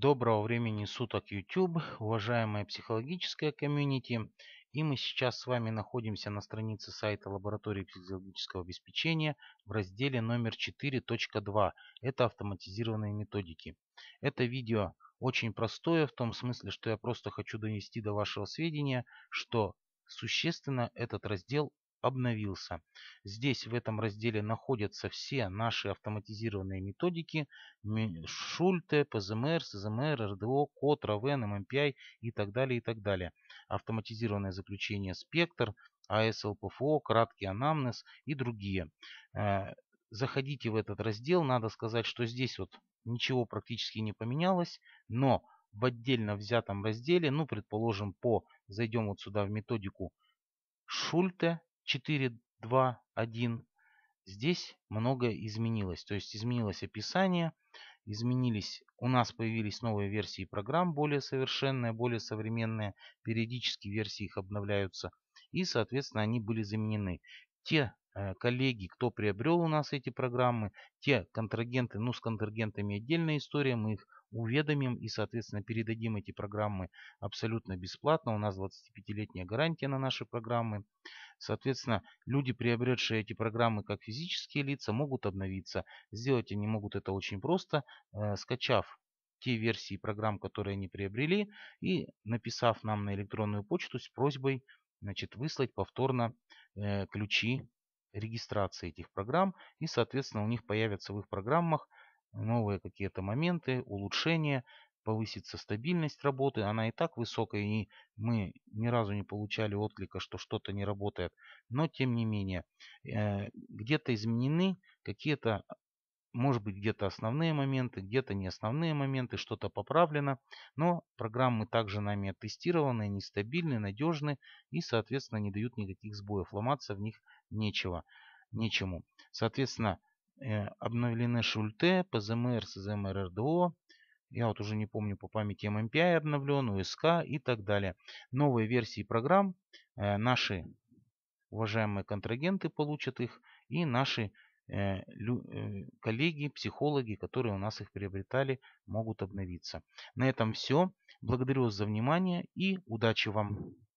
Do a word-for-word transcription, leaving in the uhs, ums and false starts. Доброго времени суток, YouTube, уважаемая психологическая комьюнити. И мы сейчас с вами находимся на странице сайта лаборатории психологического обеспечения в разделе номер четыре точка два. Это автоматизированные методики. Это видео очень простое в том смысле, что я просто хочу донести до вашего сведения, что существенно этот раздел обновился. Здесь в этом разделе находятся все наши автоматизированные методики: Шульте, ПЗМР, СЗМР, РДО, код, Равен, ММПИ и так далее, и так далее. Автоматизированное заключение Спектр, АСЛПФО, краткий анамнез и другие. Заходите в этот раздел. Надо сказать, что здесь вот ничего практически не поменялось, но в отдельно взятом разделе, ну, предположим, по зайдем вот сюда в методику Шульте четыре точка два точка один. Здесь многое изменилось. То есть изменилось описание, изменились, у нас появились новые версии программ, более совершенные, более современные. Периодически версии их обновляются. И, соответственно, они были заменены. Те э, коллеги, кто приобрел у нас эти программы, те контрагенты, ну, с контрагентами отдельная история, мы их уведомим и, соответственно, передадим эти программы абсолютно бесплатно. У нас двадцатипятилетняя гарантия на наши программы. Соответственно, люди, приобретшие эти программы как физические лица, могут обновиться. Сделать они могут это очень просто, э, скачав те версии программ, которые они приобрели, и написав нам на электронную почту с просьбой, значит, выслать повторно э, ключи регистрации этих программ. И, соответственно, у них появятся в их программах новые какие-то моменты, улучшения, повысится стабильность работы. Она и так высокая, и мы ни разу не получали отклика, что что-то не работает. Но тем не менее, где-то изменены какие-то, может быть, где-то основные моменты, где-то не основные моменты, что-то поправлено. Но программы также нами оттестированы, они стабильны, надежны и, соответственно, не дают никаких сбоев. Ломаться в них нечего, нечему. Соответственно, обновлены Шульте, ПЗМР, СЗМР, РДО. Я вот уже не помню по памяти, ММПИ обновлен, УСК и так далее. Новые версии программ. Наши уважаемые контрагенты получат их. И наши коллеги, психологи, которые у нас их приобретали, могут обновиться. На этом все. Благодарю вас за внимание и удачи вам!